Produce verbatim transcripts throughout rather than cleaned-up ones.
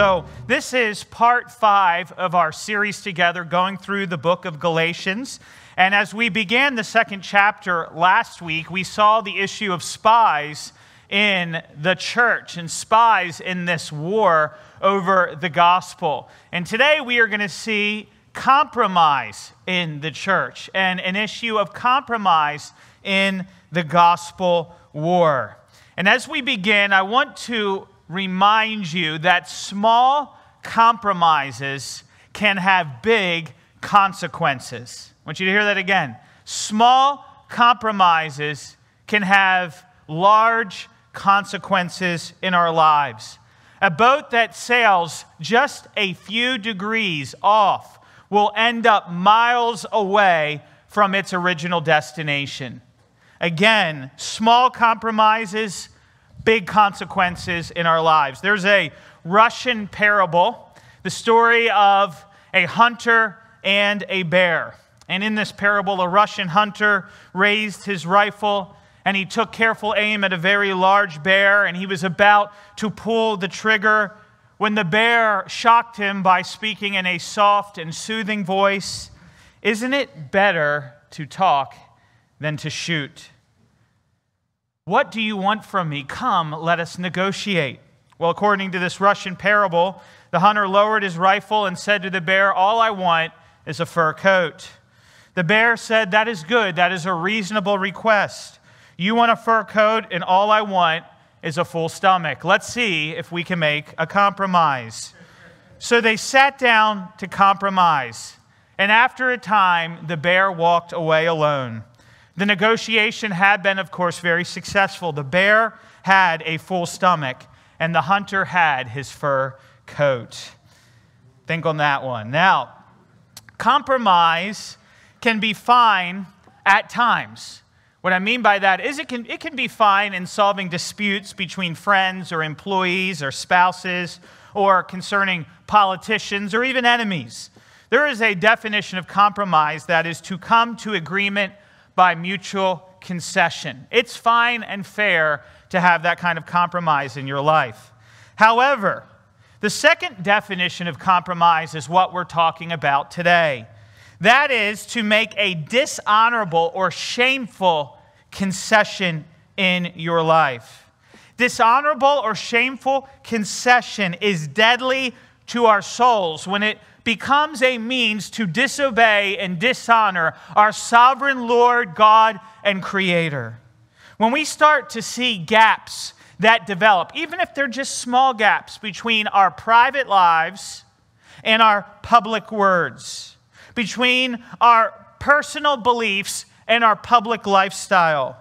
So this is part five of our series together, going through the book of Galatians. And as we began the second chapter last week, we saw the issue of spies in the church and spies in this war over the gospel. And today we are going to see compromise in the church and an issue of compromise in the gospel war. And as we begin, I want to remind you that small compromises can have big consequences. I want you to hear that again. Small compromises can have large consequences in our lives. A boat that sails just a few degrees off will end up miles away from its original destination. Again, small compromises, big consequences in our lives. There's a Russian parable, the story of a hunter and a bear. And in this parable, a Russian hunter raised his rifle and he took careful aim at a very large bear, and he was about to pull the trigger when the bear shocked him by speaking in a soft and soothing voice, "Isn't it better to talk than to shoot? What do you want from me? Come, let us negotiate." Well, according to this Russian parable, the hunter lowered his rifle and said to the bear, "All I want is a fur coat." The bear said, "That is good. That is a reasonable request. You want a fur coat, and all I want is a full stomach. Let's see if we can make a compromise." So they sat down to compromise, and after a time, the bear walked away alone. The negotiation had been, of course, very successful. The bear had a full stomach, and the hunter had his fur coat. Think on that one. Now, compromise can be fine at times. What I mean by that is it can, it can be fine in solving disputes between friends or employees or spouses or concerning politicians or even enemies. There is a definition of compromise that is to come to agreement by mutual concession. It's fine and fair to have that kind of compromise in your life. However, the second definition of compromise is what we're talking about today. That is to make a dishonorable or shameful concession in your life. Dishonorable or shameful concession is deadly to our souls when it becomes a means to disobey and dishonor our sovereign Lord, God, and Creator. When we start to see gaps that develop, even if they're just small gaps between our private lives and our public words, between our personal beliefs and our public lifestyle.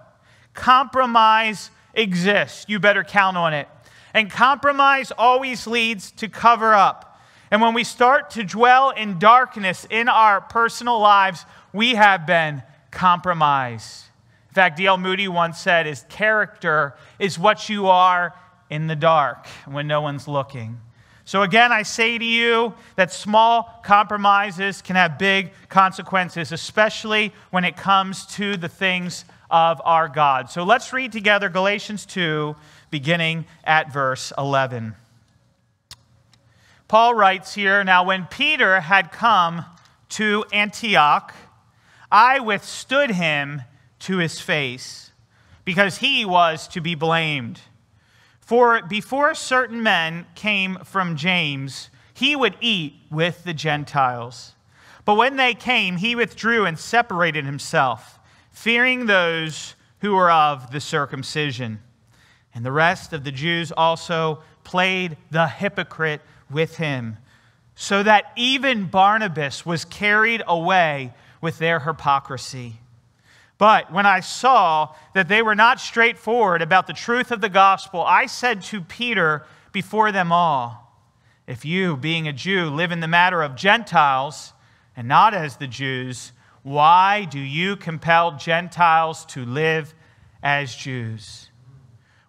Compromise exists. You better count on it. And compromise always leads to cover up. And when we start to dwell in darkness in our personal lives, we have been compromised. In fact, D L Moody once said, "His character is what you are in the dark when no one's looking." So again, I say to you that small compromises can have big consequences, especially when it comes to the things of our God. So let's read together Galatians two, beginning at verse eleven. Paul writes here, "Now when Peter had come to Antioch, I withstood him to his face, because he was to be blamed. For before certain men came from James, he would eat with the Gentiles. But when they came, he withdrew and separated himself, fearing those who were of the circumcision. And the rest of the Jews also played the hypocrite with him, so that even Barnabas was carried away with their hypocrisy. But when I saw that they were not straightforward about the truth of the gospel, I said to Peter before them all, if you, being a Jew, live in the matter of Gentiles and not as the Jews, why do you compel Gentiles to live as Jews?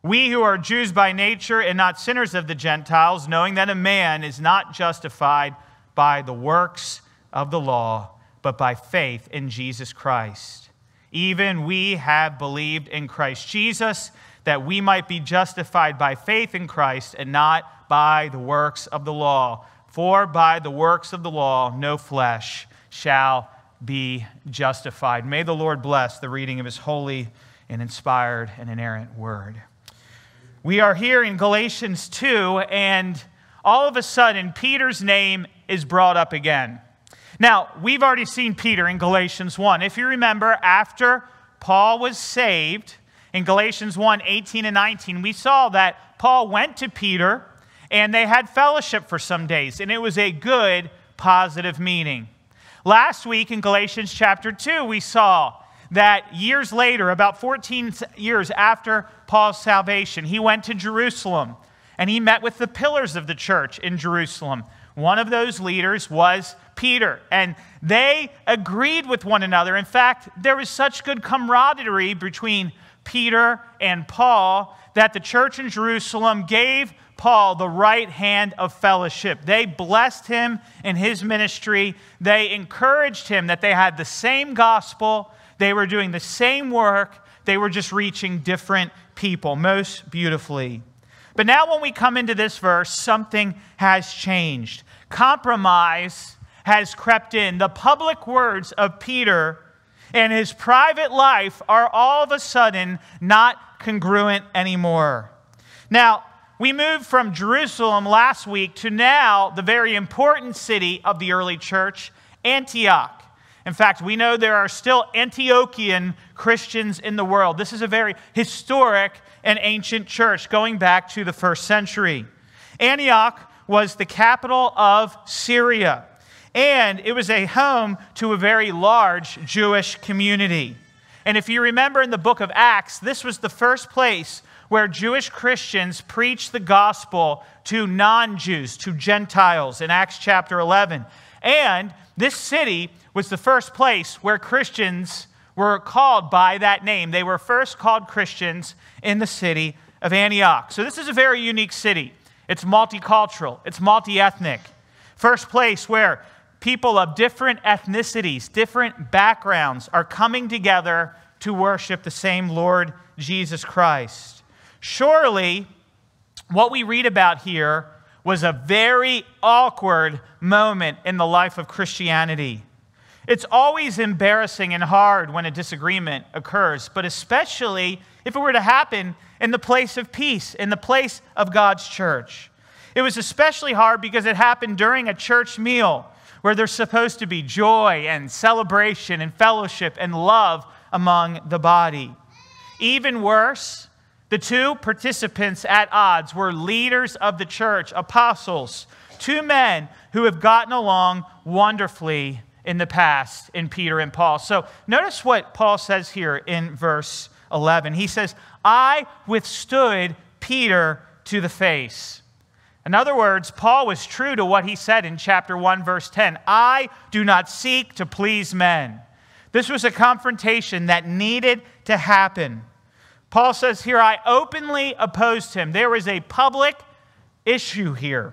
We who are Jews by nature and not sinners of the Gentiles, knowing that a man is not justified by the works of the law, but by faith in Jesus Christ. Even we have believed in Christ Jesus, that we might be justified by faith in Christ and not by the works of the law. For by the works of the law, no flesh shall be justified. May the Lord bless the reading of his holy and inspired and inerrant word. We are here in Galatians two, and all of a sudden, Peter's name is brought up again. Now, we've already seen Peter in Galatians one. If you remember, after Paul was saved, in Galatians one, eighteen and nineteen, we saw that Paul went to Peter, and they had fellowship for some days, and it was a good, positive meeting. Last week in Galatians chapter two, we saw that years later, about fourteen years after Paul's salvation, he went to Jerusalem, and he met with the pillars of the church in Jerusalem. One of those leaders was Peter, and they agreed with one another. In fact, there was such good camaraderie between Peter and Paul that the church in Jerusalem gave Paul the right hand of fellowship. They blessed him in his ministry. They encouraged him that they had the same gospel. They were doing the same work. They were just reaching different people most beautifully. But now when we come into this verse, something has changed. Compromise has crept in. The public words of Peter and his private life are all of a sudden not congruent anymore. Now, we moved from Jerusalem last week to now the very important city of the early church, Antioch. In fact, we know there are still Antiochian Christians in the world. This is a very historic and ancient church going back to the first century. Antioch was the capital of Syria, and it was a home to a very large Jewish community. And if you remember in the book of Acts, this was the first place where Jewish Christians preached the gospel to non-Jews, to Gentiles, in Acts chapter eleven. And this city was the first place where Christians were called by that name. They were first called Christians in the city of Antioch. So this is a very unique city. It's multicultural. It's multi-ethnic. First place where people of different ethnicities, different backgrounds are coming together to worship the same Lord Jesus Christ. Surely, what we read about here was a very awkward moment in the life of Christianity. It's always embarrassing and hard when a disagreement occurs, but especially if it were to happen in the place of peace, in the place of God's church. It was especially hard because it happened during a church meal where there's supposed to be joy and celebration and fellowship and love among the body. Even worse, the two participants at odds were leaders of the church, apostles, two men who have gotten along wonderfully in the past in Peter and Paul. So notice what Paul says here in verse eleven. He says, I withstood Peter to the face. In other words, Paul was true to what he said in chapter one, verse ten. I do not seek to please men. This was a confrontation that needed to happen. Paul says here, I openly opposed him. There was a public issue here.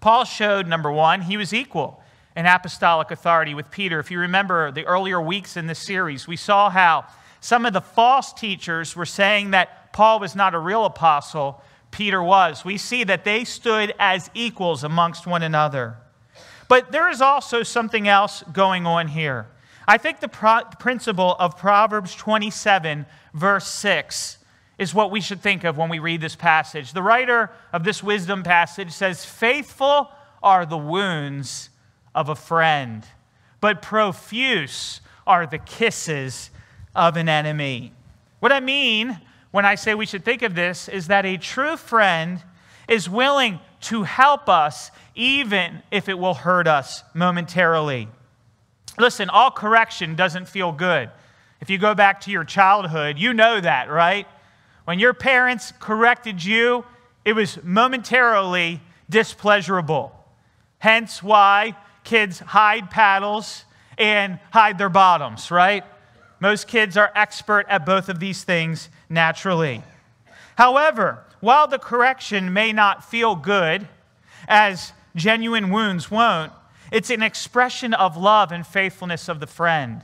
Paul showed, number one, he was equal in apostolic authority with Peter. If you remember the earlier weeks in this series, we saw how some of the false teachers were saying that Paul was not a real apostle, Peter was. We see that they stood as equals amongst one another. But there is also something else going on here. I think the principle of Proverbs twenty-seven, verse six is what we should think of when we read this passage. The writer of this wisdom passage says, faithful are the wounds of a friend, but profuse are the kisses of an enemy. What I mean when I say we should think of this is that a true friend is willing to help us even if it will hurt us momentarily. Listen, all correction doesn't feel good. If you go back to your childhood, you know that, right? When your parents corrected you, it was momentarily displeasurable. Hence why kids hide paddles and hide their bottoms, right? Most kids are expert at both of these things naturally. However, while the correction may not feel good, as genuine wounds won't, it's an expression of love and faithfulness of the friend.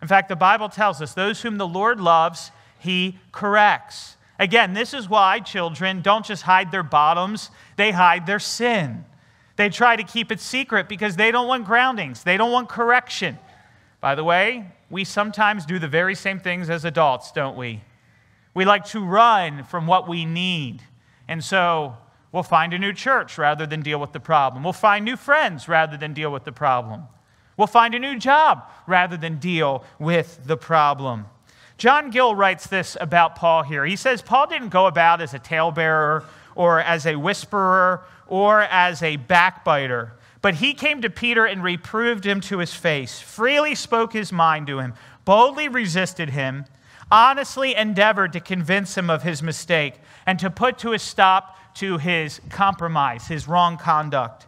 In fact, the Bible tells us, those whom the Lord loves, he corrects. Again, this is why children don't just hide their bottoms, they hide their sin. They try to keep it secret because they don't want groundings. They don't want correction. By the way, we sometimes do the very same things as adults, don't we? We like to run from what we need. And so we'll find a new church rather than deal with the problem. We'll find new friends rather than deal with the problem. We'll find a new job rather than deal with the problem. John Gill writes this about Paul here. He says, Paul didn't go about as a talebearer or as a whisperer or as a backbiter, but he came to Peter and reproved him to his face, freely spoke his mind to him, boldly resisted him, honestly endeavored to convince him of his mistake and to put to a stop to his compromise, his wrong conduct.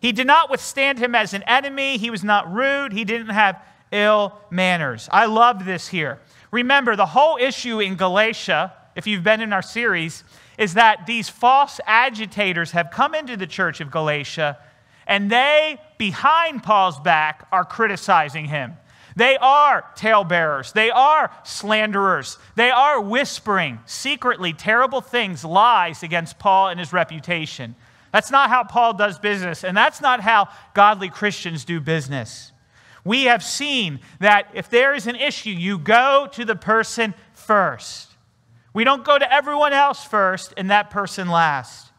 He did not withstand him as an enemy. He was not rude. He didn't have ill manners. I love this here. Remember, the whole issue in Galatia, if you've been in our series, is that these false agitators have come into the church of Galatia, and they, behind Paul's back, are criticizing him. They are talebearers. They are slanderers. They are whispering secretly terrible things, lies against Paul and his reputation. That's not how Paul does business, and that's not how godly Christians do business. We have seen that if there is an issue, you go to the person first. We don't go to everyone else first and that person last.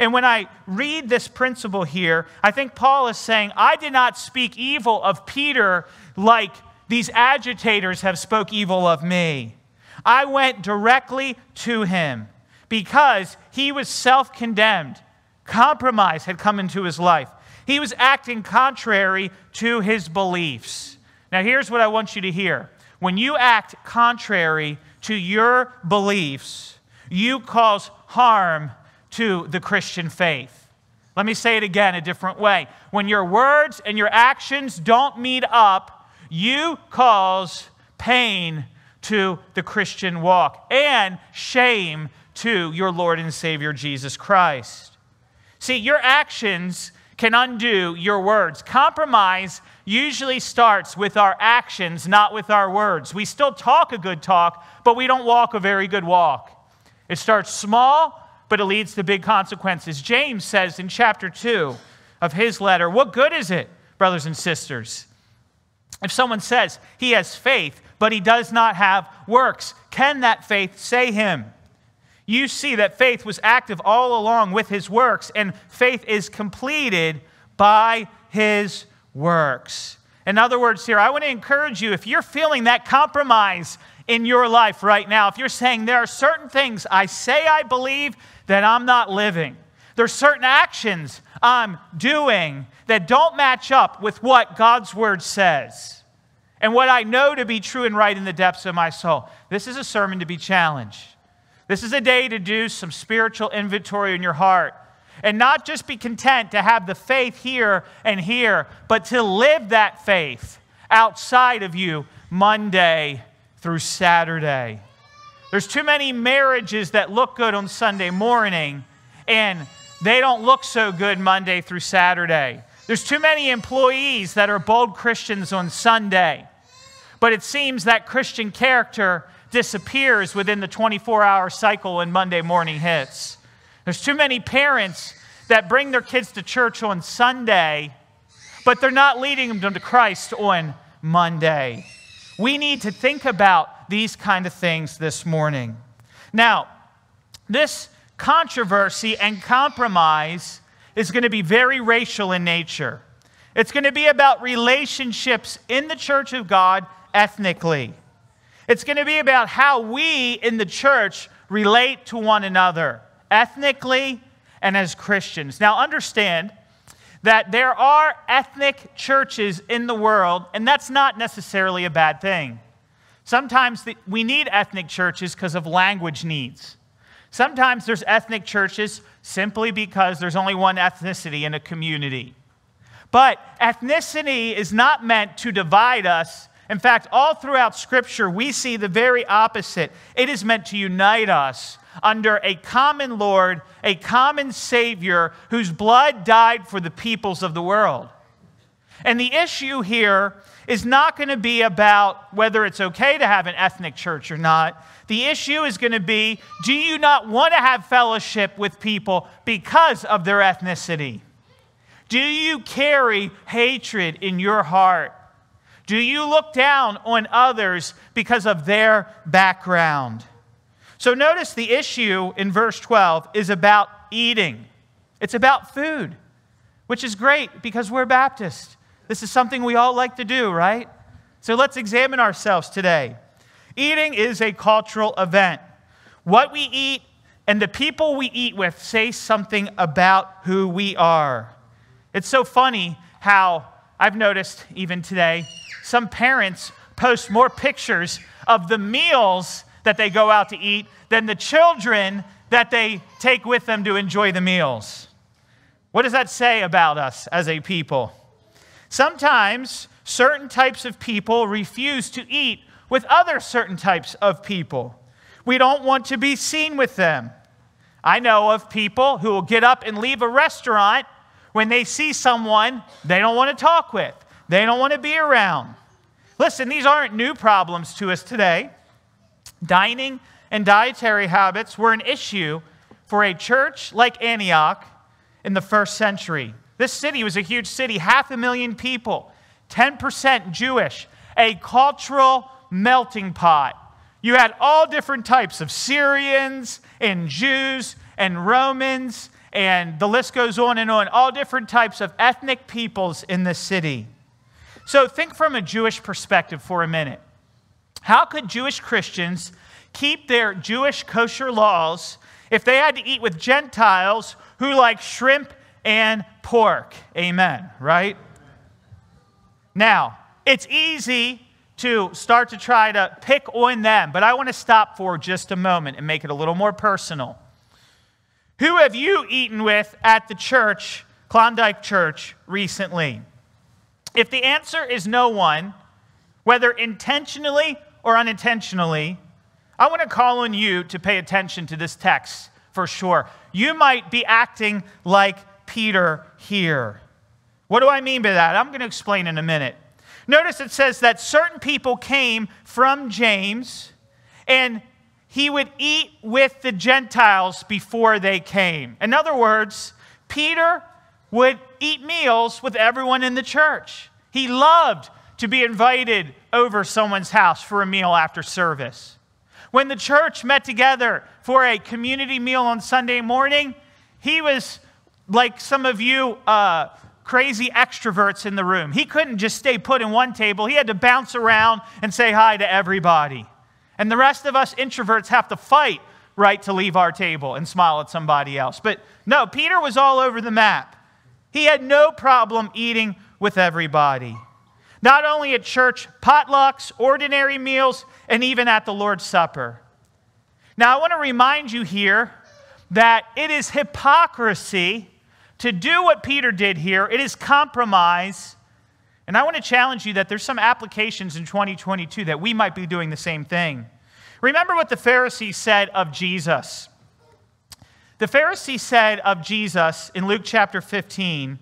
And when I read this principle here, I think Paul is saying, I did not speak evil of Peter like these agitators have spoke evil of me. I went directly to him because he was self-condemned. Compromise had come into his life. He was acting contrary to his beliefs. Now, here's what I want you to hear. When you act contrary to your beliefs, you cause harm to the Christian faith. Let me say it again a different way. When your words and your actions don't meet up, you cause pain to the Christian walk and shame to your Lord and Savior Jesus Christ. See, your actions can undo your words. Compromise usually starts with our actions, not with our words. We still talk a good talk, but we don't walk a very good walk. It starts small, but it leads to big consequences. James says in chapter two of his letter, what good is it, brothers and sisters, if someone says he has faith, but he does not have works? Can that faith save him? You see that faith was active all along with his works, and faith is completed by his works. In other words here, I want to encourage you, if you're feeling that compromise in your life right now, if you're saying there are certain things I say I believe that I'm not living, there's certain actions I'm doing that don't match up with what God's word says and what I know to be true and right in the depths of my soul, this is a sermon to be challenged. This is a day to do some spiritual inventory in your heart and not just be content to have the faith here and here, but to live that faith outside of you Monday through Saturday. There's too many marriages that look good on Sunday morning and they don't look so good Monday through Saturday. There's too many employees that are bold Christians on Sunday, but it seems that Christian character disappears within the twenty-four hour cycle when Monday morning hits. There's too many parents that bring their kids to church on Sunday, but they're not leading them to Christ on Monday. We need to think about these kind of things this morning. Now, this controversy and compromise is going to be very racial in nature. It's going to be about relationships in the church of God ethnically. It's going to be about how we in the church relate to one another, ethnically and as Christians. Now understand that there are ethnic churches in the world, and that's not necessarily a bad thing. Sometimes the, we need ethnic churches because of language needs. Sometimes there's ethnic churches simply because there's only one ethnicity in a community. But ethnicity is not meant to divide us. In fact, all throughout Scripture, we see the very opposite. It is meant to unite us under a common Lord, a common Savior, whose blood died for the peoples of the world. And the issue here is not going to be about whether it's okay to have an ethnic church or not. The issue is going to be, do you not want to have fellowship with people because of their ethnicity? Do you carry hatred in your heart? Do you look down on others because of their background? So notice the issue in verse twelve is about eating. It's about food, which is great because we're Baptists. This is something we all like to do, right? So let's examine ourselves today. Eating is a cultural event. What we eat and the people we eat with say something about who we are. It's so funny how I've noticed even today, some parents post more pictures of the meals that they go out to eat than the children that they take with them to enjoy the meals. What does that say about us as a people? Sometimes certain types of people refuse to eat with other certain types of people. We don't want to be seen with them. I know of people who will get up and leave a restaurant when they see someone they don't want to talk with, they don't want to be around. Listen, these aren't new problems to us today. Dining and dietary habits were an issue for a church like Antioch in the first century. This city was a huge city, half a million people, ten percent Jewish, a cultural melting pot. You had all different types of Syrians and Jews and Romans, and the list goes on and on, all different types of ethnic peoples in this city. So think from a Jewish perspective for a minute. How could Jewish Christians keep their Jewish kosher laws if they had to eat with Gentiles who like shrimp and pork? Amen, right? Now, it's easy to start to try to pick on them, but I want to stop for just a moment and make it a little more personal. Who have you eaten with at the church, Klondike Church, recently? If the answer is no one, whether intentionally or unintentionally, I want to call on you to pay attention to this text for sure. You might be acting like Peter here. What do I mean by that? I'm going to explain in a minute. Notice it says that certain people came from James and he would eat with the Gentiles before they came. In other words, Peter would eat meals with everyone in the church. He loved to be invited over someone's house for a meal after service. When the church met together for a community meal on Sunday morning, he was like some of you uh, crazy extroverts in the room. He couldn't just stay put in one table. He had to bounce around and say hi to everybody. And the rest of us introverts have to fight, right, to leave our table and smile at somebody else. But no, Peter was all over the map. He had no problem eating with everybody. Not only at church potlucks, ordinary meals, and even at the Lord's Supper. Now, I want to remind you here that it is hypocrisy to do what Peter did here. It is compromise. And I want to challenge you that there's some applications in twenty twenty-two that we might be doing the same thing. Remember what the Pharisees said of Jesus. The Pharisees said of Jesus in Luke chapter fifteen,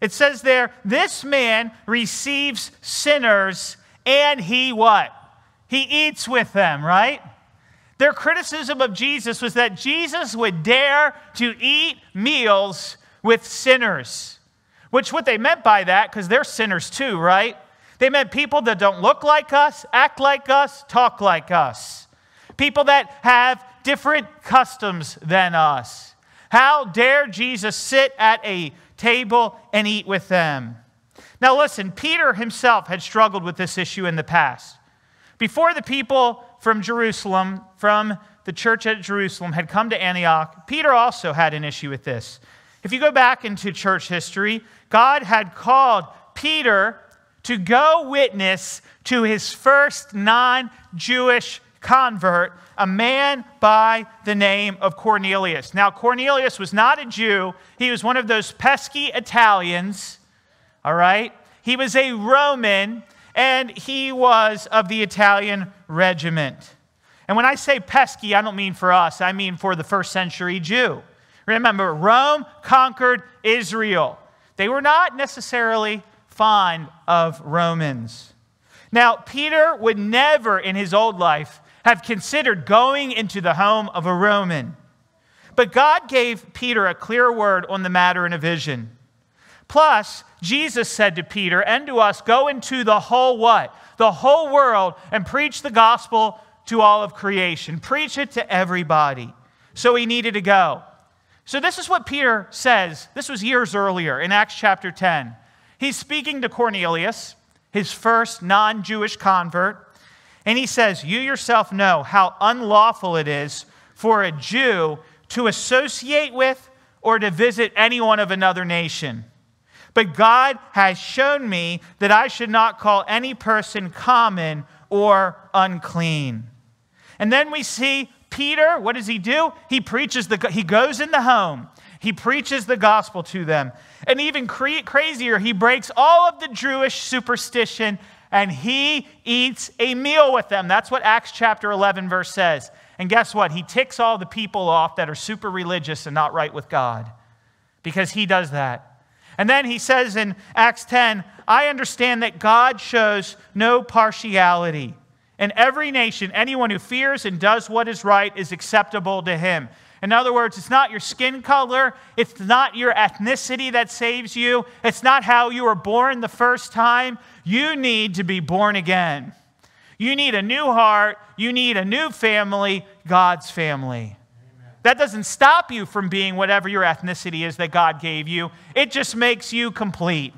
it says there, this man receives sinners and he what? He eats with them, right? Their criticism of Jesus was that Jesus would dare to eat meals with sinners, which what they meant by that, because they're sinners too, right? They meant people that don't look like us, act like us, talk like us. People that have different customs than us. How dare Jesus sit at a table and eat with them. Now listen, Peter himself had struggled with this issue in the past. Before the people from Jerusalem, from the church at Jerusalem had come to Antioch, Peter also had an issue with this. If you go back into church history, God had called Peter to go witness to his first non-Jewish convert, a man by the name of Cornelius. Now, Cornelius was not a Jew. He was one of those pesky Italians, all right? He was a Roman, and he was of the Italian regiment. And when I say pesky, I don't mean for us. I mean for the first century Jew. Remember, Rome conquered Israel. They were not necessarily find of Romans. Now, Peter would never in his old life have considered going into the home of a Roman. But God gave Peter a clear word on the matter in a vision. Plus, Jesus said to Peter and to us, go into the whole what? The whole world and preach the gospel to all of creation. Preach it to everybody. So he needed to go. So this is what Peter says. This was years earlier in Acts chapter ten. He's speaking to Cornelius, his first non-Jewish convert. And he says, you yourself know how unlawful it is for a Jew to associate with or to visit anyone of another nation. But God has shown me that I should not call any person common or unclean. And then we see Peter, what does he do? He preaches the, he goes in the home. He preaches the gospel to them. And even cra- crazier, he breaks all of the Jewish superstition and he eats a meal with them. That's what Acts chapter eleven verse says. And guess what? He ticks all the people off that are super religious and not right with God because he does that. And then he says in Acts ten, I understand that God shows no partiality. In every nation, anyone who fears and does what is right is acceptable to him. In other words, it's not your skin color. It's not your ethnicity that saves you. It's not how you were born the first time. You need to be born again. You need a new heart. You need a new family, God's family. That doesn't stop you from being whatever your ethnicity is that God gave you. It just makes you complete.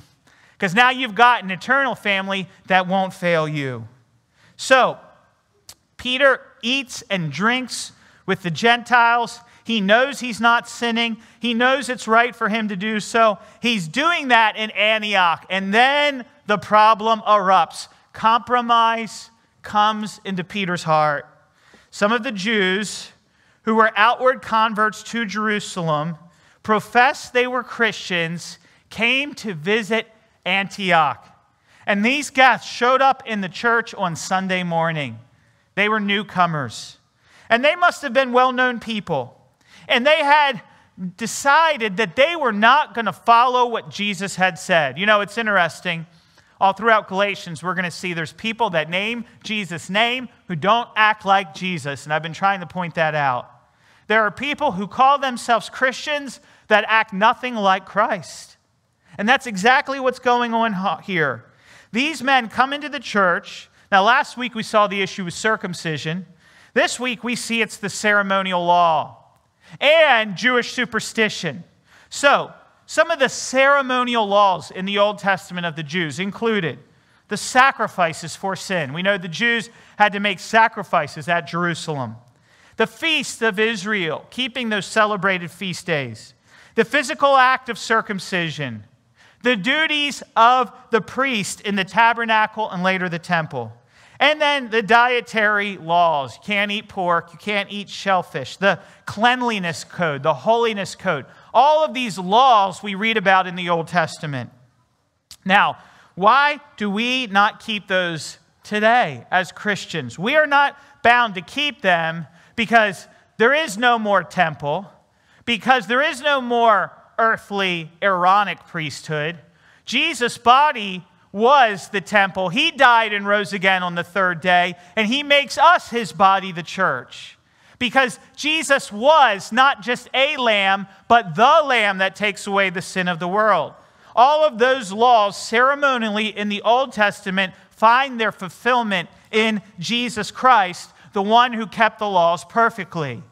Because now you've got an eternal family that won't fail you. So, Peter eats and drinks with the Gentiles. He knows he's not sinning. He knows it's right for him to do so. He's doing that in Antioch. And then the problem erupts. Compromise comes into Peter's heart. Some of the Jews who were outward converts to Jerusalem, professed they were Christians, came to visit Antioch. And these guys showed up in the church on Sunday morning. They were newcomers. And they must have been well-known people. And they had decided that they were not going to follow what Jesus had said. You know, it's interesting. All throughout Galatians, we're going to see there's people that name Jesus' name who don't act like Jesus. And I've been trying to point that out. There are people who call themselves Christians that act nothing like Christ. And that's exactly what's going on here. These men come into the church. Now, last week we saw the issue with circumcision. This week we see it's the ceremonial law and Jewish superstition. So, some of the ceremonial laws in the Old Testament of the Jews included the sacrifices for sin. We know the Jews had to make sacrifices at Jerusalem. The feasts of Israel, keeping those celebrated feast days. The physical act of circumcision. The duties of the priest in the tabernacle and later the temple. And then the dietary laws. You can't eat pork. You can't eat shellfish. The cleanliness code, the holiness code. All of these laws we read about in the Old Testament. Now, why do we not keep those today as Christians? We are not bound to keep them because there is no more temple, because there is no more earthly Aaronic priesthood. Jesus' body was the temple. He died and rose again on the third day, and he makes us his body, the church. Because Jesus was not just a lamb, but the lamb that takes away the sin of the world. All of those laws ceremonially in the Old Testament find their fulfillment in Jesus Christ, the one who kept the laws perfectly.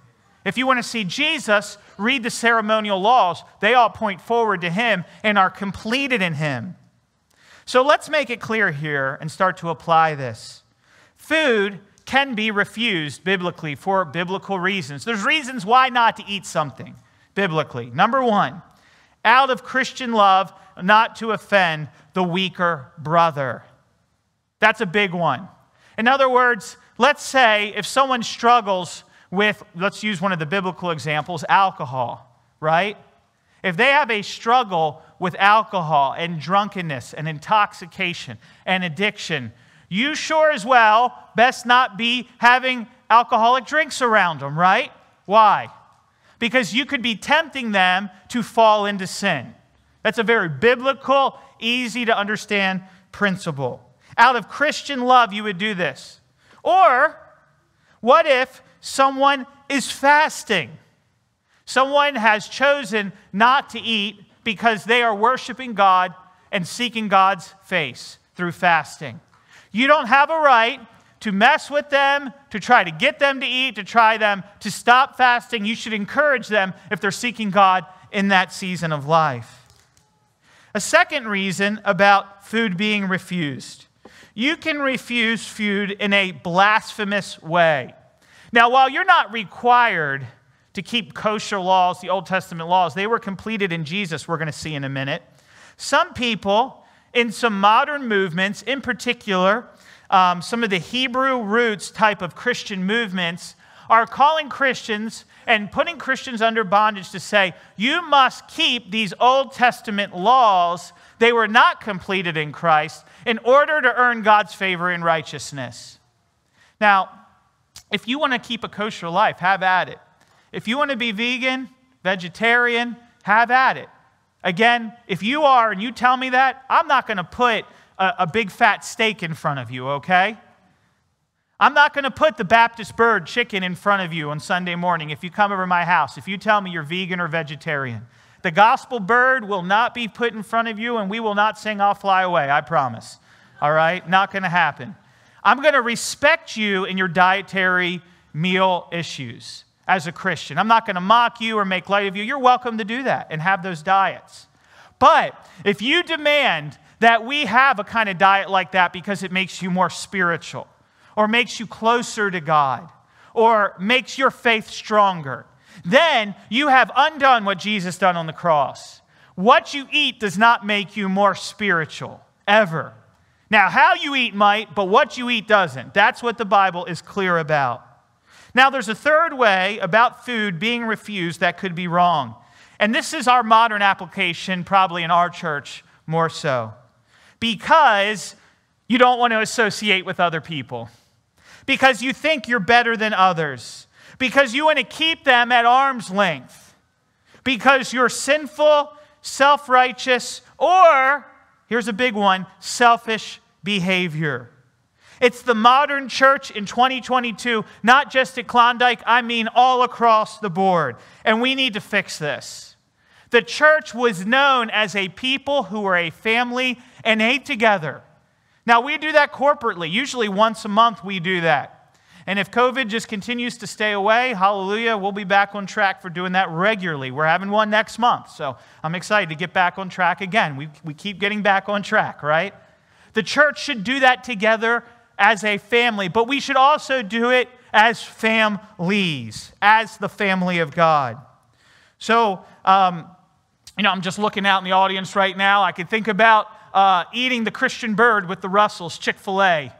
If you want to see Jesus, read the ceremonial laws. They all point forward to him and are completed in him. So let's make it clear here and start to apply this. Food can be refused biblically for biblical reasons. There's reasons why not to eat something biblically. Number one, out of Christian love, not to offend the weaker brother. That's a big one. In other words, let's say if someone struggles with, let's use one of the biblical examples, alcohol, right? If they have a struggle with alcohol and drunkenness and intoxication and addiction, you sure as well best not be having alcoholic drinks around them, right? Why? Because you could be tempting them to fall into sin. That's a very biblical, easy to understand principle. Out of Christian love, you would do this. Or what if someone is fasting? Someone has chosen not to eat because they are worshiping God and seeking God's face through fasting. You don't have a right to mess with them, to try to get them to eat, to try them to stop fasting. You should encourage them if they're seeking God in that season of life. A second reason about food being refused. You can refuse food in a blasphemous way. Now, while you're not required to keep kosher laws, the Old Testament laws, they were completed in Jesus, we're going to see in a minute. Some people in some modern movements, in particular, um, some of the Hebrew roots type of Christian movements, are calling Christians and putting Christians under bondage to say, you must keep these Old Testament laws. They were not completed in Christ in order to earn God's favor and righteousness. Now, if you want to keep a kosher life, have at it. If you want to be vegan, vegetarian, have at it. Again, if you are and you tell me that, I'm not going to put a, a big fat steak in front of you, okay? I'm not going to put the Baptist bird chicken in front of you on Sunday morning if you come over my house, if you tell me you're vegan or vegetarian. The gospel bird will not be put in front of you, and we will not sing I'll Fly Away, I promise. All right? Not going to happen. I'm going to respect you in your dietary meal issues as a Christian. I'm not going to mock you or make light of you. You're welcome to do that and have those diets. But if you demand that we have a kind of diet like that because it makes you more spiritual or makes you closer to God or makes your faith stronger, then you have undone what Jesus done on the cross. What you eat does not make you more spiritual, ever. Now, how you eat might, but what you eat doesn't. That's what the Bible is clear about. Now, there's a third way about food being refused that could be wrong. And this is our modern application, probably in our church more so. Because you don't want to associate with other people. Because you think you're better than others. Because you want to keep them at arm's length. Because you're sinful, self-righteous, or, here's a big one, selfish behavior. It's the modern church in twenty twenty-two, not just at Klondike, I mean all across the board. And we need to fix this. The church was known as a people who were a family and ate together. Now, we do that corporately. Usually once a month we do that. And if COVID just continues to stay away, hallelujah, we'll be back on track for doing that regularly. We're having one next month, so I'm excited to get back on track again. We, we keep getting back on track, right? The church should do that together as a family, but we should also do it as families, as the family of God. So, um, you know, I'm just looking out in the audience right now. I could think about uh, eating the Christian bird with the Russells, Chick-fil-A,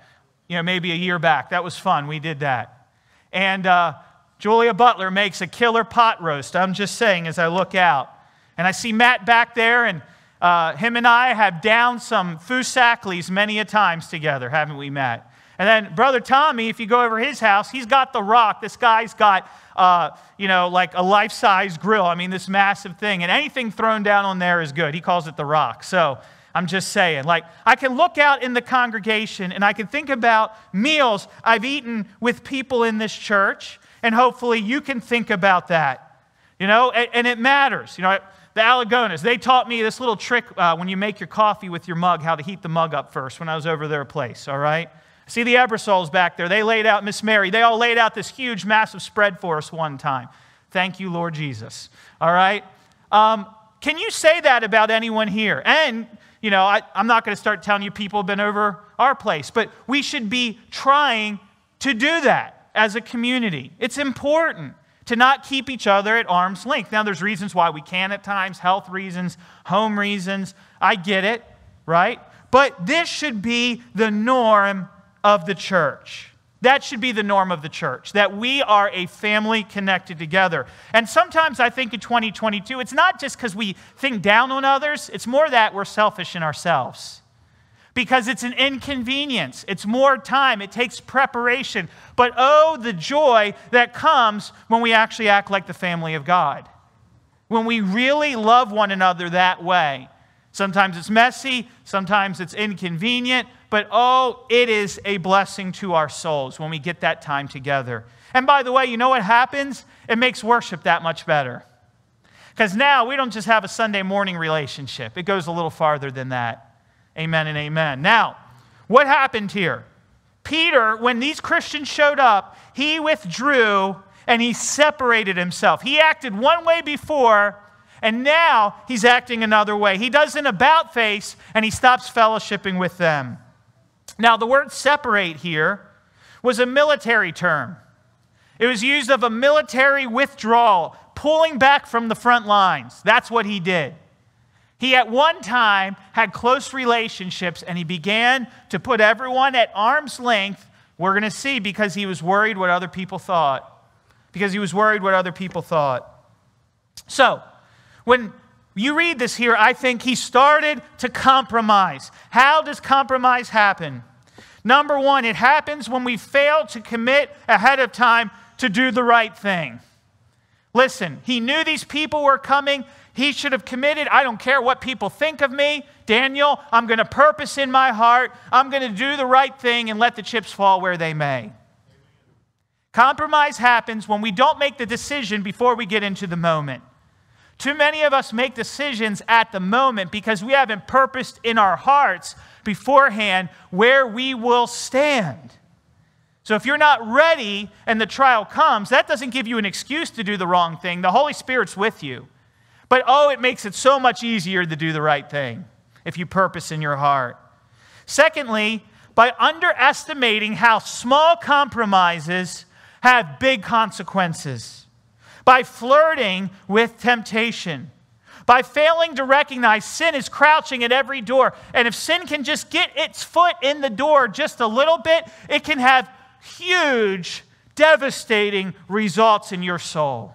you know, maybe a year back. That was fun. We did that. And uh, Julia Butler makes a killer pot roast. I'm just saying as I look out. And I see Matt back there, and uh, him and I have downed some foosacleys many a times together, haven't we, Matt? And then Brother Tommy, if you go over his house, he's got the rock. This guy's got, uh, you know, like a life-size grill. I mean, this massive thing. And anything thrown down on there is good. He calls it the rock. So I'm just saying, like, I can look out in the congregation and I can think about meals I've eaten with people in this church. And hopefully you can think about that, you know, and, and it matters. You know, the Alagonas, they taught me this little trick uh, when you make your coffee with your mug, how to heat the mug up first when I was over their place, all right? See the Ebersoles back there. They laid out, Miss Mary, they all laid out this huge, massive spread for us one time. Thank you, Lord Jesus. All right? Um, can you say that about anyone here? And, you know, I, I'm not going to start telling you people have been over our place, but we should be trying to do that as a community. It's important to not keep each other at arm's length. Now, there's reasons why we can at times, health reasons, home reasons. I get it, right? But this should be the norm of the church. That should be the norm of the church, that we are a family connected together. And sometimes I think in twenty twenty-two, it's not just because we think down on others, it's more that we're selfish in ourselves. Because it's an inconvenience, it's more time, it takes preparation. But oh, the joy that comes when we actually act like the family of God. When we really love one another that way. Sometimes it's messy, sometimes it's inconvenient, but oh, it is a blessing to our souls when we get that time together. And by the way, you know what happens? It makes worship that much better. Because now we don't just have a Sunday morning relationship. It goes a little farther than that. Amen and amen. Now, what happened here? Peter, when these Christians showed up, he withdrew and he separated himself. He acted one way before, and now he's acting another way. He does an about face and he stops fellowshipping with them. Now, the word separate here was a military term. It was used of a military withdrawal, pulling back from the front lines. That's what he did. He at one time had close relationships and he began to put everyone at arm's length. We're going to see, because he was worried what other people thought. Because he was worried what other people thought. So, when you read this here, I think he started to compromise. How does compromise happen? Number one, it happens when we fail to commit ahead of time to do the right thing. Listen, he knew these people were coming. He should have committed. I don't care what people think of me. Daniel, I'm going to purpose in my heart. I'm going to do the right thing and let the chips fall where they may. Compromise happens when we don't make the decision before we get into the moment. Too many of us make decisions at the moment because we haven't purposed in our hearts beforehand where we will stand. So if you're not ready and the trial comes, that doesn't give you an excuse to do the wrong thing. The Holy Spirit's with you. But oh, it makes it so much easier to do the right thing if you purpose in your heart. Secondly, by underestimating how small compromises have big consequences. By flirting with temptation. By failing to recognize sin is crouching at every door. And if sin can just get its foot in the door just a little bit, it can have huge, devastating results in your soul.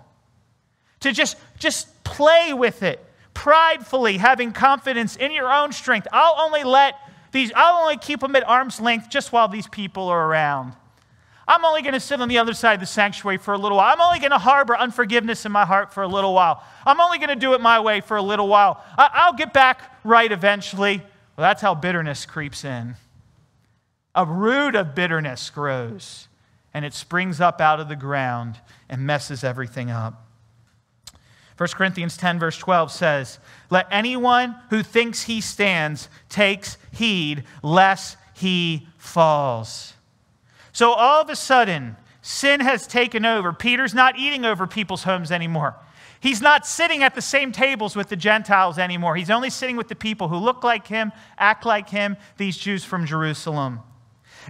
To just, just play with it, pridefully having confidence in your own strength. I'll only let these, I'll only keep them at arm's length just while these people are around. I'm only going to sit on the other side of the sanctuary for a little while. I'm only going to harbor unforgiveness in my heart for a little while. I'm only going to do it my way for a little while. I I'll get back right eventually. Well, that's how bitterness creeps in. A root of bitterness grows, and it springs up out of the ground and messes everything up. First Corinthians ten, verse twelve says, "Let anyone who thinks he stands takes heed, lest he falls." So all of a sudden, sin has taken over. Peter's not eating over people's homes anymore. He's not sitting at the same tables with the Gentiles anymore. He's only sitting with the people who look like him, act like him, these Jews from Jerusalem.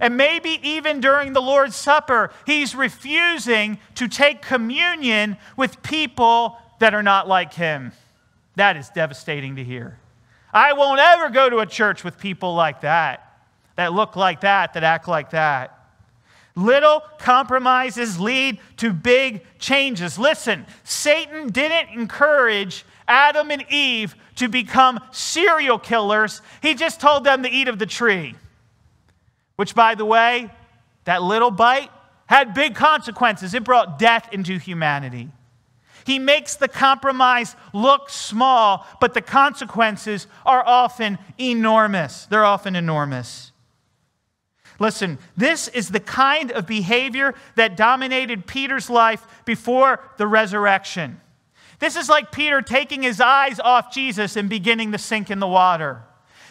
And maybe even during the Lord's Supper, he's refusing to take communion with people that are not like him. That is devastating to hear. I won't ever go to a church with people like that, that look like that, that act like that. Little compromises lead to big changes. Listen, Satan didn't encourage Adam and Eve to become serial killers. He just told them to eat of the tree. Which, by the way, that little bite had big consequences. It brought death into humanity. He makes the compromise look small, but the consequences are often enormous. They're often enormous. Listen, this is the kind of behavior that dominated Peter's life before the resurrection. This is like Peter taking his eyes off Jesus and beginning to sink in the water.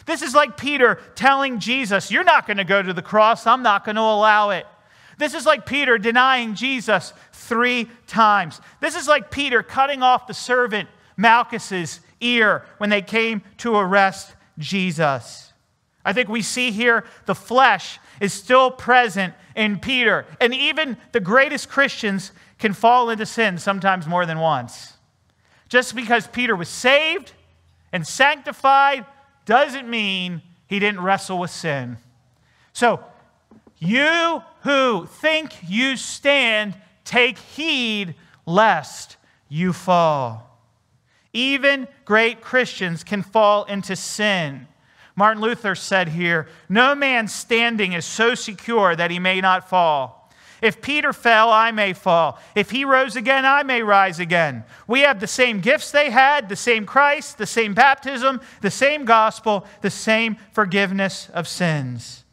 This is like Peter telling Jesus, "You're not going to go to the cross. I'm not going to allow it." This is like Peter denying Jesus three times. This is like Peter cutting off the servant Malchus's ear when they came to arrest Jesus. I think we see here the flesh is still present in Peter. And even the greatest Christians can fall into sin sometimes more than once. Just because Peter was saved and sanctified doesn't mean he didn't wrestle with sin. So, you who think you stand, take heed lest you fall. Even great Christians can fall into sin. Martin Luther said here, "No man standing is so secure that he may not fall. If Peter fell, I may fall. If he rose again, I may rise again. We have the same gifts they had, the same Christ, the same baptism, the same gospel, the same forgiveness of sins.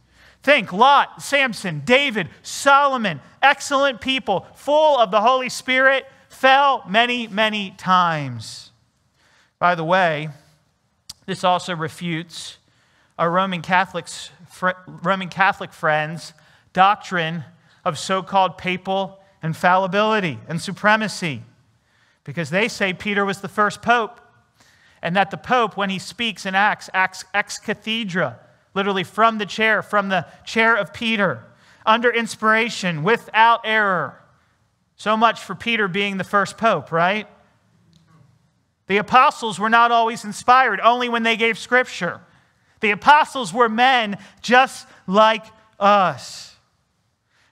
Think Lot, Samson, David, Solomon, excellent people, full of the Holy Spirit, fell many, many times. By the way, this also refutes our Roman Catholics, fr- Roman Catholic friends' doctrine of so-called papal infallibility and supremacy, because they say Peter was the first pope, and that the pope, when he speaks in Acts, acts ex cathedra, literally from the chair, from the chair of Peter, under inspiration, without error. So much for Peter being the first pope, right? The apostles were not always inspired, only when they gave scripture. The apostles were men just like us.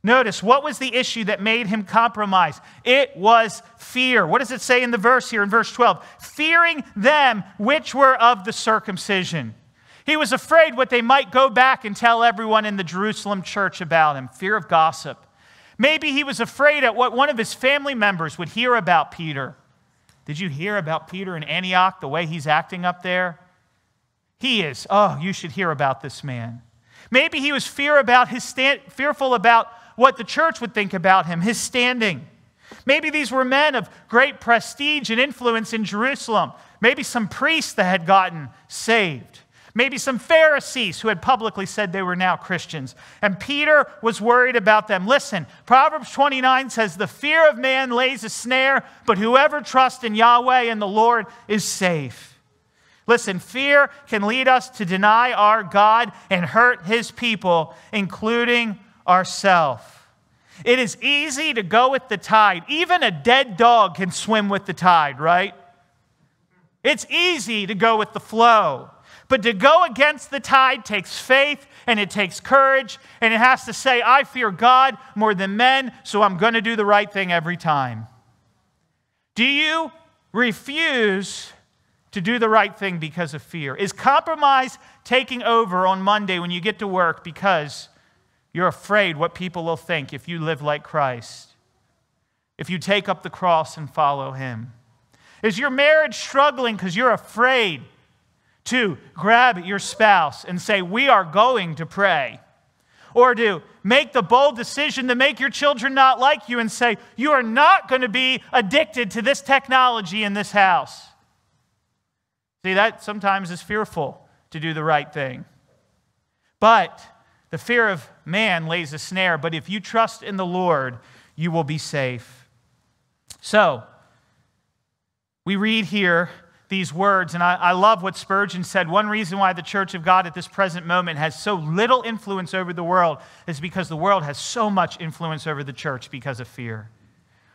Notice, what was the issue that made him compromise? It was fear. What does it say in the verse here in verse twelve? Fearing them which were of the circumcision. He was afraid what they might go back and tell everyone in the Jerusalem church about him. Fear of gossip. Maybe he was afraid at what one of his family members would hear about Peter. Did you hear about Peter in Antioch, the way he's acting up there? He is. Oh, you should hear about this man. Maybe he was fear about his stand, fearful about what the church would think about him, his standing. Maybe these were men of great prestige and influence in Jerusalem. Maybe some priests that had gotten saved. Maybe some Pharisees who had publicly said they were now Christians. And Peter was worried about them. Listen, Proverbs twenty-nine says, the fear of man lays a snare, but whoever trusts in Yahweh and the Lord is safe. Listen, fear can lead us to deny our God and hurt his people, including ourselves. It is easy to go with the tide. Even a dead dog can swim with the tide, right? It's easy to go with the flow. But to go against the tide takes faith, and it takes courage, and it has to say, I fear God more than men, so I'm going to do the right thing every time. Do you refuse to do the right thing because of fear? Is compromise taking over on Monday when you get to work because you're afraid what people will think if you live like Christ, if you take up the cross and follow him? Is your marriage struggling because you're afraid to grab your spouse and say, we are going to pray? Or to make the bold decision to make your children not like you and say, you are not going to be addicted to this technology in this house. See, that sometimes is fearful to do the right thing. But the fear of man lays a snare, but if you trust in the Lord, you will be safe. So, we read here these words, and I, I love what Spurgeon said. One reason why the Church of God at this present moment has so little influence over the world is because the world has so much influence over the church because of fear.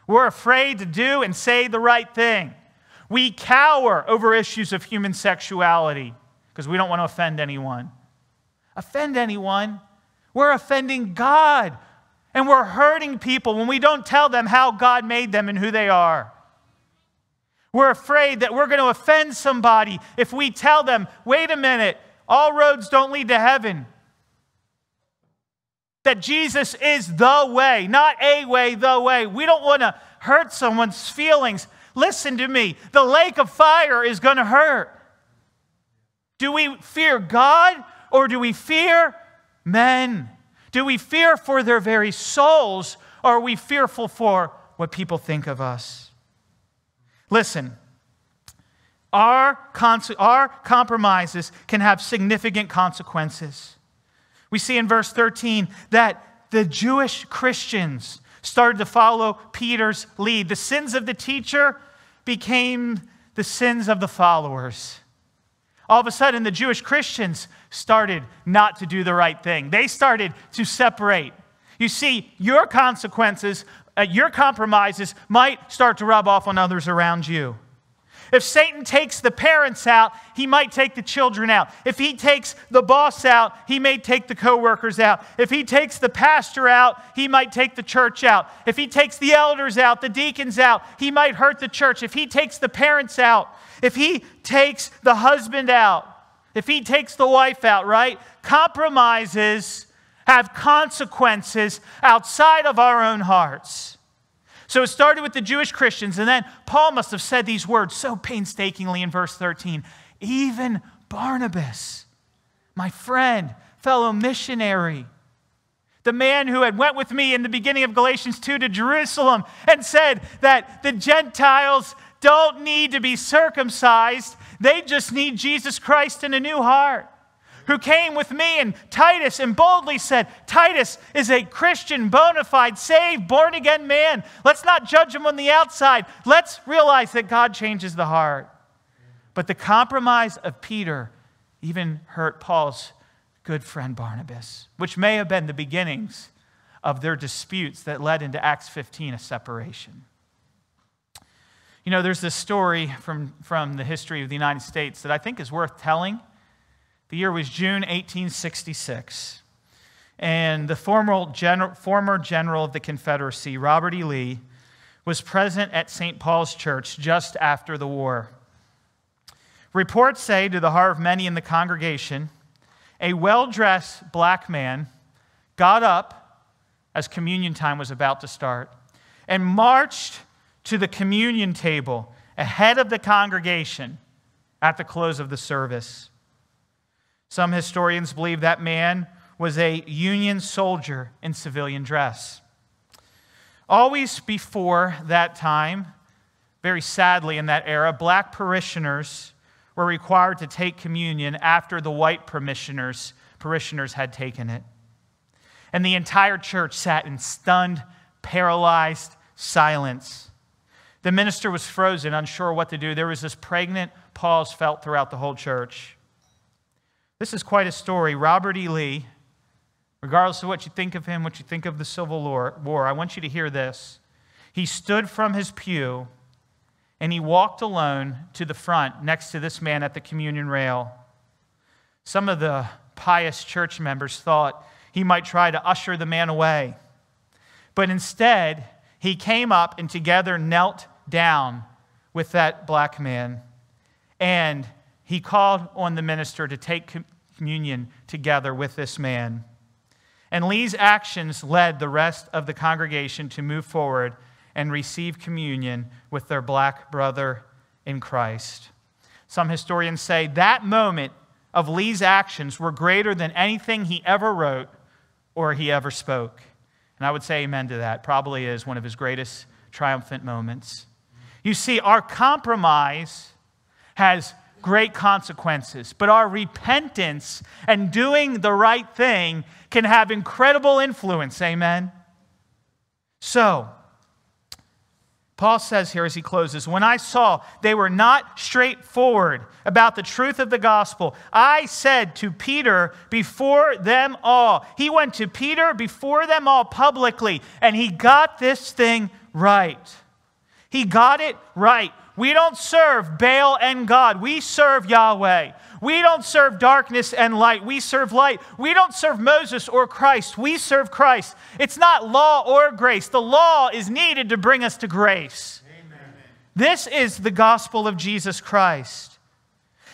We're afraid to do and say the right thing. We cower over issues of human sexuality because we don't want to offend anyone. Offend anyone? We're offending God, and we're hurting people when we don't tell them how God made them and who they are. We're afraid that we're going to offend somebody if we tell them, wait a minute, all roads don't lead to heaven. That Jesus is the way, not a way, the way. We don't want to hurt someone's feelings. Listen to me. The lake of fire is going to hurt. Do we fear God or do we fear men? Do we fear for their very souls, or are we fearful for what people think of us? Listen, our, our compromises can have significant consequences. We see in verse thirteen that the Jewish Christians started to follow Peter's lead. The sins of the teacher became the sins of the followers. All of a sudden, the Jewish Christians started not to do the right thing. They started to separate. You see, your consequences, uh, your compromises might start to rub off on others around you. If Satan takes the parents out, he might take the children out. If he takes the boss out, he may take the coworkers out. If he takes the pastor out, he might take the church out. If he takes the elders out, the deacons out, he might hurt the church. If he takes the parents out, if he takes the husband out, if he takes the wife out, right? Compromises have consequences outside of our own hearts. So it started with the Jewish Christians, and then Paul must have said these words so painstakingly in verse thirteen. Even Barnabas, my friend, fellow missionary, the man who had went with me in the beginning of Galatians two to Jerusalem and said that the Gentiles don't need to be circumcised. They just need Jesus Christ and a new heart. Who came with me and Titus and boldly said, Titus is a Christian, bona fide, saved, born-again man. Let's not judge him on the outside. Let's realize that God changes the heart. But the compromise of Peter even hurt Paul's good friend Barnabas, which may have been the beginnings of their disputes that led into Acts fifteen, a separation. You know, there's this story from, from the history of the United States that I think is worth telling. The year was June eighteen sixty-six, and the former general, former general of the Confederacy, Robert E. Lee, was present at Saint Paul's Church just after the war. Reports say, to the horror of many in the congregation, a well-dressed black man got up as communion time was about to start and marched to the communion table ahead of the congregation at the close of the service. Some historians believe that man was a Union soldier in civilian dress. Always before that time, very sadly in that era, black parishioners were required to take communion after the white parishioners, parishioners had taken it. And the entire church sat in stunned, paralyzed silence. The minister was frozen, unsure what to do. There was this pregnant pause felt throughout the whole church. This is quite a story. Robert E. Lee, regardless of what you think of him, what you think of the Civil War, I want you to hear this. He stood from his pew and he walked alone to the front next to this man at the communion rail. Some of the pious church members thought he might try to usher the man away. But instead, he came up and together knelt down with that black man. And he called on the minister to take communion together with this man. And Lee's actions led the rest of the congregation to move forward and receive communion with their black brother in Christ. Some historians say that moment of Lee's actions were greater than anything he ever wrote or he ever spoke. And I would say amen to that. Probably is one of his greatest triumphant moments. You see, our compromise has great consequences, but our repentance and doing the right thing can have incredible influence. Amen? So, Paul says here as he closes, when I saw they were not straightforward about the truth of the gospel, I said to Peter before them all. He went to Peter before them all publicly, and he got this thing right. He got it right. We don't serve Baal and God. We serve Yahweh. We don't serve darkness and light. We serve light. We don't serve Moses or Christ. We serve Christ. It's not law or grace. The law is needed to bring us to grace. Amen. This is the gospel of Jesus Christ.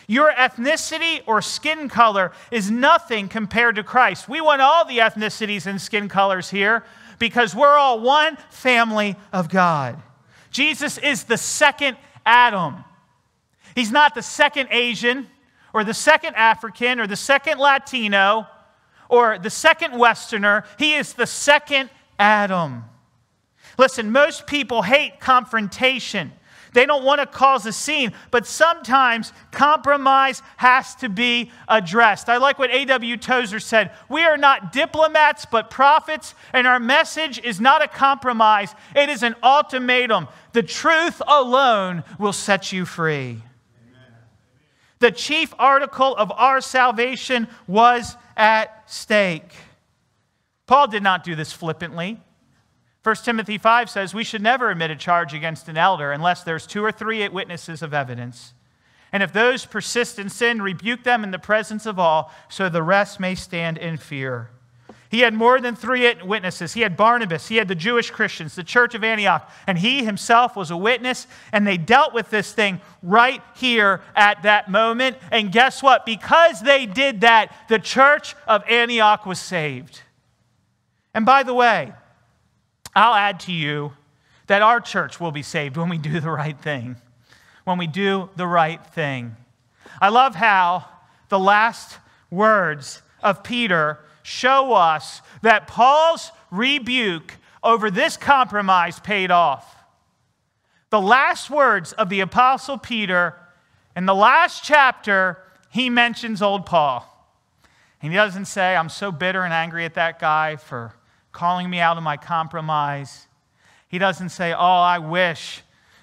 Your ethnicity or skin color is nothing compared to Christ. We want all the ethnicities and skin colors here because we're all one family of God. Jesus is the second Adam. He's not the second Asian or the second African or the second Latino or the second Westerner. He is the second Adam. Listen, most people hate confrontation. They don't want to cause a scene, but sometimes compromise has to be addressed. I like what A W Tozer said. We are not diplomats, but prophets, and our message is not a compromise. It is an ultimatum. The truth alone will set you free. Amen. The chief article of our salvation was at stake. Paul did not do this flippantly. First Timothy five says we should never admit a charge against an elder unless there's two or three witnesses of evidence. And if those persist in sin, rebuke them in the presence of all, so the rest may stand in fear. He had more than three witnesses. He had Barnabas, he had the Jewish Christians, the church of Antioch, and he himself was a witness, and they dealt with this thing right here at that moment. And guess what? Because they did that, the church of Antioch was saved. And by the way, I'll add to you that our church will be saved when we do the right thing. When we do the right thing. I love how the last words of Peter show us that Paul's rebuke over this compromise paid off. The last words of the Apostle Peter, in the last chapter, he mentions old Paul. And he doesn't say, I'm so bitter and angry at that guy for calling me out of my compromise. He doesn't say, oh, I wish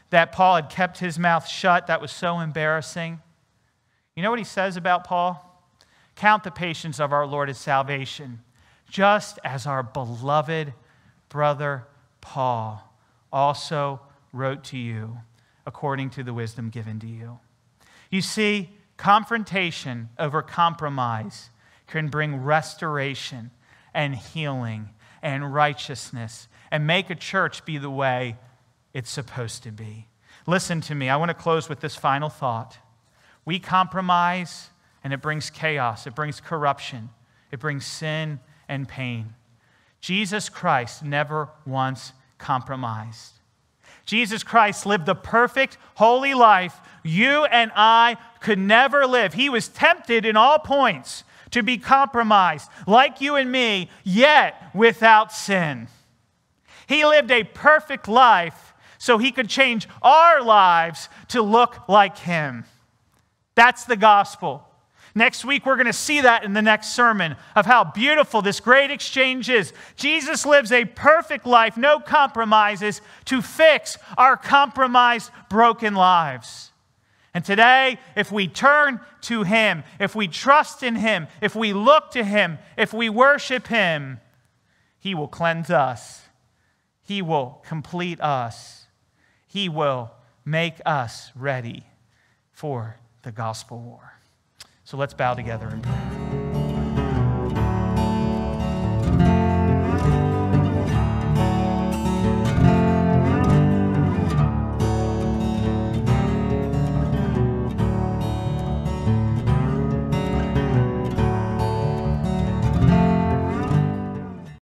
that Paul had kept his mouth shut. That was so embarrassing. You know what he says about Paul? Count the patience of our Lord as salvation, just as our beloved brother Paul also wrote to you, according to the wisdom given to you. You see, confrontation over compromise can bring restoration and healing and righteousness and make a church be the way it's supposed to be. Listen to me. I want to close with this final thought. We compromise and it brings chaos. It brings corruption. It brings sin and pain. Jesus Christ never once compromised. Jesus Christ lived the perfect, holy life you and I could never live. He was tempted in all points to be compromised, like you and me, yet without sin. He lived a perfect life so he could change our lives to look like him. That's the gospel. Next week, we're going to see that in the next sermon of how beautiful this great exchange is. Jesus lives a perfect life, no compromises, to fix our compromised, broken lives. And today, if we turn to him, if we trust in him, if we look to him, if we worship him, he will cleanse us. He will complete us. He will make us ready for the gospel war. So let's bow together in prayer.